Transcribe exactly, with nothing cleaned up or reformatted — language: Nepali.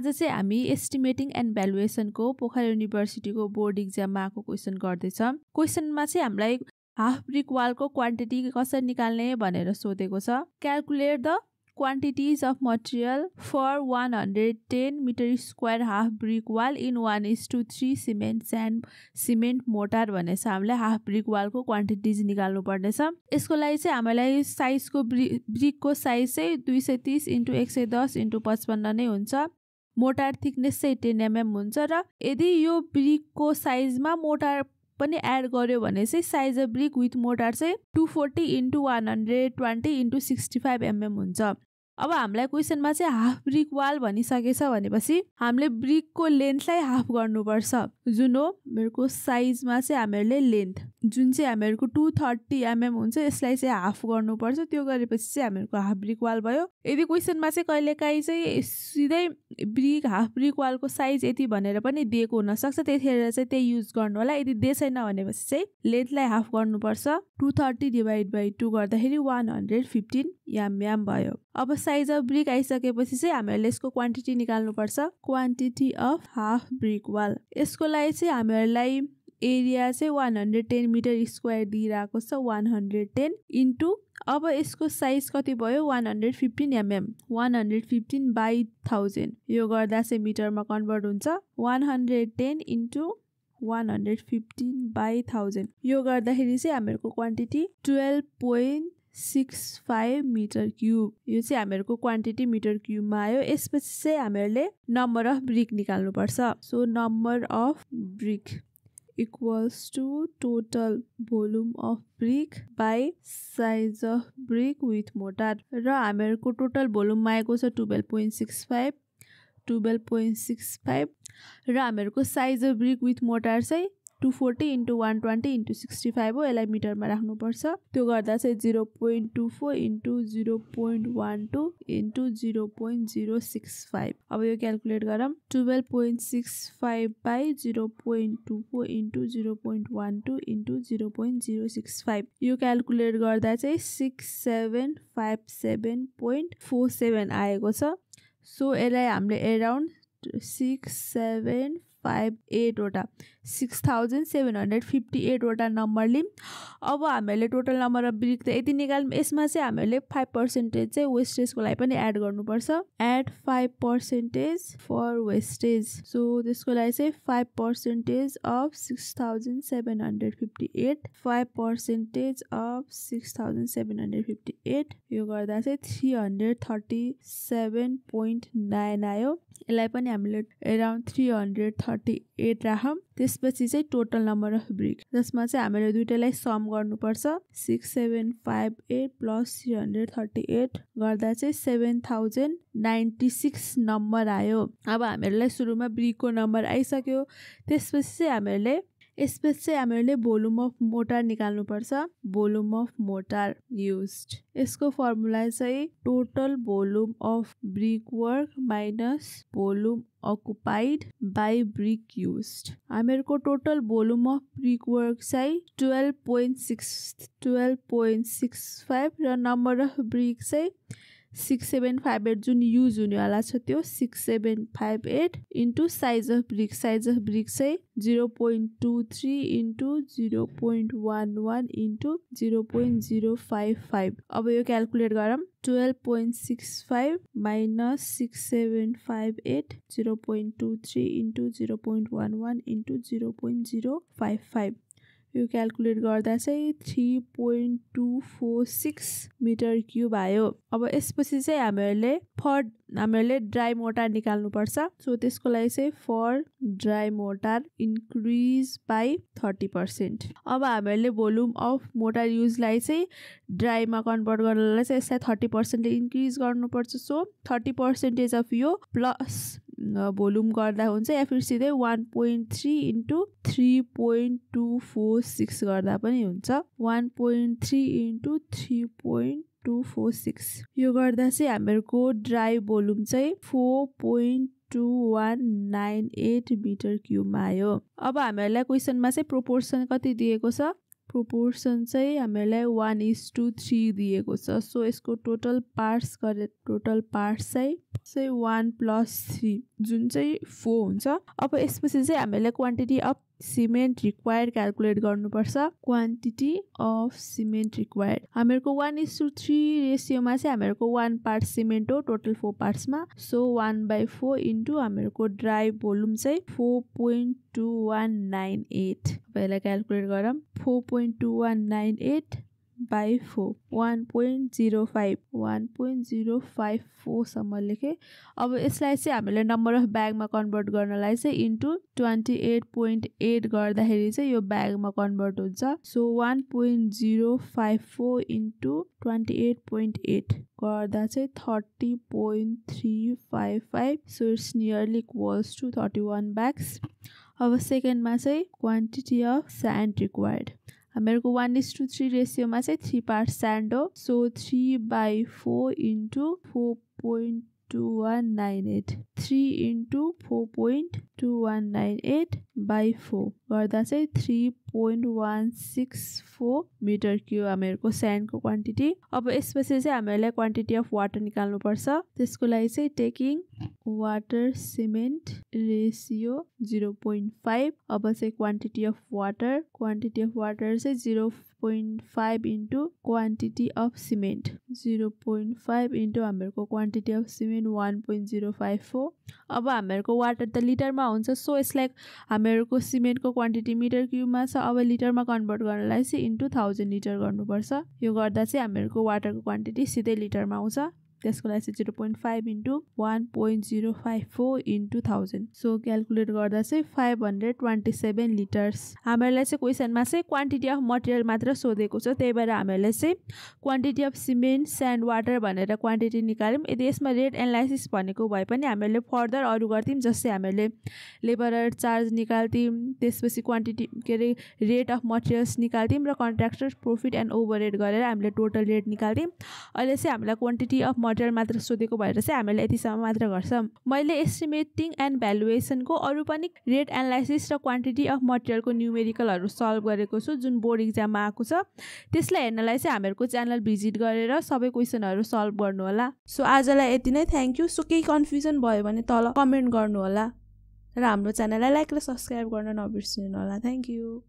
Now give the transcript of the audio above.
आज चाहिँ हामी एस्टिमेटिङ एन्ड भ्यालुएसन को पोखरा युनिभर्सिटी को बोर्ड एक्जाम मा को क्वेशन गर्दै छम। क्वेशन मा चाहिँ हामीलाई हाफ ब्रिक वाल को क्वान्टिटी कसरी निकाल्ने भनेर सोधेको छ। Calculate the quantities of material for one hundred ten meter square half brick wall in one is to three cement sand cement mortar भने हामीले half brick wall को quantities निकाल्नु पर्ने छ। यसको लागि चाहिँ हामीलाई साइज को ब्रिक को साइज चाहिँ दुई सय तीस इन्टु एक सय दस इन्टु पचपन्न नै हुन्छ। मोर्टार थिकनेस चाहिँ दस एमएम हुन्छ र यदि यो ब्रिक को साइजमा मोर्टार पनि एड गर्यो भने चाहिँ size of brick with mortar चाहिँ दुई सय चालीस इन्टु एक सय बीस इन्टु पैंसठ एमएम हुन्छ। अब हामीलाई क्वेशनमा चाहिँ हाफ ब्रिक वाल भनिसकेछ भनेपछि हामीले ब्रिक को लेन्थलाई हाफ गर्नुपर्छ। जुन हो मेरो साइजमा चाहिँ हामीहरूले लेन्थ जुन चाहिँ हामीहरूको दुई सय तीस एमएम हुन्छ यसलाई चाहिँ हाफ गर्नुपर्छ। त्यो गरेपछि चाहिँ हामीहरूको हाफ ब्रिक वाल भयो। यदि क्वेशनमा चाहिँ कहिलेकाही चाहिँ सिधै ब्रिक हाफ ब्रिक वाल को साइज यति भनेर पनि दिएको हुन सक्छ, त्यतिखेर चाहिँ त्यही युज गर्नु होला। यदि दिएछैन भनेपछि चाहिँ लेन्थलाई हाफ गर्नुपर्छ। दुई सय तीस डिवाइड बाइ दुई गर्दाखेरि एक सय पन्ध्र एमएम भयो। अब साइज अफ ब्रिक आइसकेपछि चाहिँ हामीहरूले यसको क्वान्टिटी निकाल्नुपर्छ। Quantity of half brick wall यसको लागि चाहिँ हामीहरूलाई एरिया चाहिँ एक सय दस मिटर स्क्वायर दिइराको छ। एक सय दस इन्टु अब यसको साइज कति भयो एक सय पन्ध्र एमएम एक सय पन्ध्र बाइ एक हजार यो गर्दा चाहिँ मिटरमा कन्भर्ट हुन्छ। एक सय दस इन्टु एक सय पन्ध्र बाइ एक हजार यो गर्दाखेरि चाहिँ हामीहरूको क्वान्टिटी बाह्र point six five metre cube यो चाहिँ हामीहरूको क्वान्टिटी मिटर क्यूबमा आयो। यसपछि चाहिँ हामीहरूले नम्बर अफ ब्रिक निकाल्नुपर्छ। So number of brick equals to total volume of brick by size of brick with mortar र हामीहरूको टोटल भोल्युम आएको छ बाह्र पोइन्ट सिक्स फाइभ र हामीहरूको size of brick with mortar चाहिँ दुई सय चालीस इन्टु एक सय बीस इन्टु पैंसठ हो। यसलाई मिटरमा राख्नुपर्छ। त्यो गर्दा चाहिँ शून्य पोइन्ट दुई चार इन्टु शून्य पोइन्ट एक दुई इन्टु शून्य पोइन्ट शून्य छय पाँच अब यो क्याल्कुलेट गरौँ। बाह्र पोइन्ट सिक्स फाइभ बाइ शून्य पोइन्ट दुई चार इन्टु शून्य पोइन्ट एक दुई इन्टु शून्य पोइन्ट शून्य छय पाँच यो क्याल्कुलेट गर्दा चाहिँ सडसठी सय सत्ताइस पोइन्ट चार सात आएको छ। सो यसलाई हामीले around six seven five eight वटा six thousand seven hundred fifty eight वटा नंबर लिं। अब हमें टोटल नंबर अफ ब्रिक तो ये निकाल्यौं। इसमें हमें फाइव पर्सेंटेज वेस्टेज को लागि एड गर्नुपर्छ। Add five percentage for wastage so त्यसको लागि five percentage of six thousand seven hundred fifty eight five percentage of six thousand seven hundred fifty eight यो गर्दा चाहिँ three hundred thirty seven point nine आयो। यसलाई पनि हामीले around three hundred thirty eight राखौं। त्यसपछि चाहिँ टोटल नंबर अफ ब्रिक जसमा चाहिँ हामीले दुईटैलाई सम गर्नुपर्छ। Six seven five eight plus three hundred thirty at गर्दा चाहिँ seven thousand ninety six number आयो। अब हामीहरूलाई सुरुमा ब्रिक को नंबर आइसक्यो। त्यसपछि चाहिँ हामीले यसपछि चाहिँ हामीले भोल्युम अफ मोटार निकाल्नुपर्छ। भोल्युम अफ मोटार युज्ड यसको फर्मुला चाहिँ total volume of brick work minus volume occupied by brick used. हामीहरूको total volume of brick work चाहिँ बाह्र पोइन्ट सिक्स बाह्र पोइन्ट सिक्स फाइभ र नम्बर अफ ब्रिक चाहिँ सिक्स सेवेन फाइव एट जुन यूज होने त्यो six seven five eight into size of brick size of brick से zero point two three into zero point one one into zero point zero five five अब यह क्याल्कुलेट गरौँ। Twelve point six five minus six seven five eight zero point two three into zero point one one into zero point zero five five यो क्याल्कुलेट गर्दा चाहिँ three point two four six metre cube आयो। अब यसपछि चाहिँ हामीहरूले फर हामीले ड्राई मोर्टार निकाल्नुपर्छ। सो त्यसको लागि चाहिँ for dry mortar increase by thirty percent. अब हामीले भोल्युम अफ मोर्टार युजलाई चाहिँ ड्राईमा कन्भर्ट गर्नलाई चाहिँ यसलाई थर्टी पर्सेंट इन्क्रिज गर्नुपर्छ। सो थर्टी पर्सेंटेज अफ यो प्लस भोल्युम गर्दा हुन्छ या फिर सीधे एक point three into three point two four six गर्दा पनि हुन्छ। एक point three into three point two four six यो गर्दा चाहिँ हामीहरूको ड्राई भोल्युम चाहिँ चार पोइन्ट टू एक नाइन एट मिटर क्यूबमा आयो। अब हामीहरूलाई क्वेशनमा चाहिँ प्रोपोर्सन कति दिएको छ proportion चाहिए हमें one is to three दिए कुछ so इसको total parts करे total parts चाहिए से one plus three जून चाहिए four उनसा अब इसमें से हमें quantity of cement required calculate करने पर सा quantity of cement required हमें को one is to three ratio में से हमें को one part cement हो total four parts में so one by four into हमें को dry volume चाहिए four point two one nine eight पहले calculate करें four point two one nine eight by four one point zero five one point zero five four सम्म लेके अब इसलाई से हामीले नम्बर अफ बैग मा कन्भर्ट गर्नलाई से इन्टु twenty-eight point eight गर्दाखेरि चाहिँ यो बैग मा कन्भर्ट हुन्छ so one point zero five four into twenty-eight point eight गर्दा चाहिँ thirty point three five five so it's nearly equals to thirty-one bags अब सेकेन्ड मा चाहिँ क्वान्टिटी अफ स्यान्ड रिक्वायर्ड हमें को one is to three ratio में से three parts sand हो, so three by four into four point two one nine eight, three into four point two one nine eight by four, गर्दा से three point one six four meter क्यों हमें को sand को quantity, अब इस वजह से हमें ले quantity of water निकालना पड़ता, तो इसको लाई से taking water cement ratio zero point five अब ऐसे quantity of water quantity of water say zero point five into quantity of cement zero point five into हमें को quantity of cement one point zero five four अब हमें को water तो liter में आउंसा so it's like हमें को cement को quantity meter क्यूब में सा अब liter में convert करने लाये से into thousand liter करने पर सा यो गर्दा से हमें को water को quantity सीधे liter में आउंसा त्यसको लागि zero point five into one point zero five four into one thousand so calculate गर्दा चाहिँ five hundred twenty-seven liters हामीलाई चाहिँ क्वेशनमा चाहिँ क्वान्टिटी अफ मटेरियल मात्र सोधेको छ त्यही भएर हामीलाई चाहिँ quantity of cement sand water भनेर क्वान्टिटी निकाल्यौं यदि यसमा रेट एनालाइसिस भनेको भए पनि हामीले फर्दर अरू गर्थिम जस्तै हामीले लेबर चार्ज निकाल्थिम त्यसपछि क्वान्टिटी के रे रेट अफ मटेरियल्स निकाल्थिम र कन्ट्र्याक्टर प्रॉफिट एन्ड ओभरहेड गरेर हामीले टोटल रेट निकाल्थिम अहिले चाहिँ हामीलाई क्वान्टिटी अफ मटेरियल मात्र सोधेको भएर चाहिँ हामीले यति सम्म मात्र गर्छौं मैले एस्टिमेटिङ एन्ड भ्यालुएसन को अरु पनि रेट एनालाइसिस र क्वान्टिटी अफ मटेरियल को न्यूमेरिकलहरु सल्भ गरेको छु जुन बोर्ड एक्जाम मा आएको छ त्यसलाई हेर्नलाई चाहिँ हामीहरुको च्यानल भिजिट गरेर सबै क्वेशनहरु सल्भ गर्नु होला सो आजलाई यति नै थ्यांक यू सो केही कन्फ्युजन भयो भने तल कमेन्ट गर्नु होला र हाम्रो च्यानललाई लाइक र सब्स्क्राइब गर्न नबिर्सिनु होला थ्यांक यू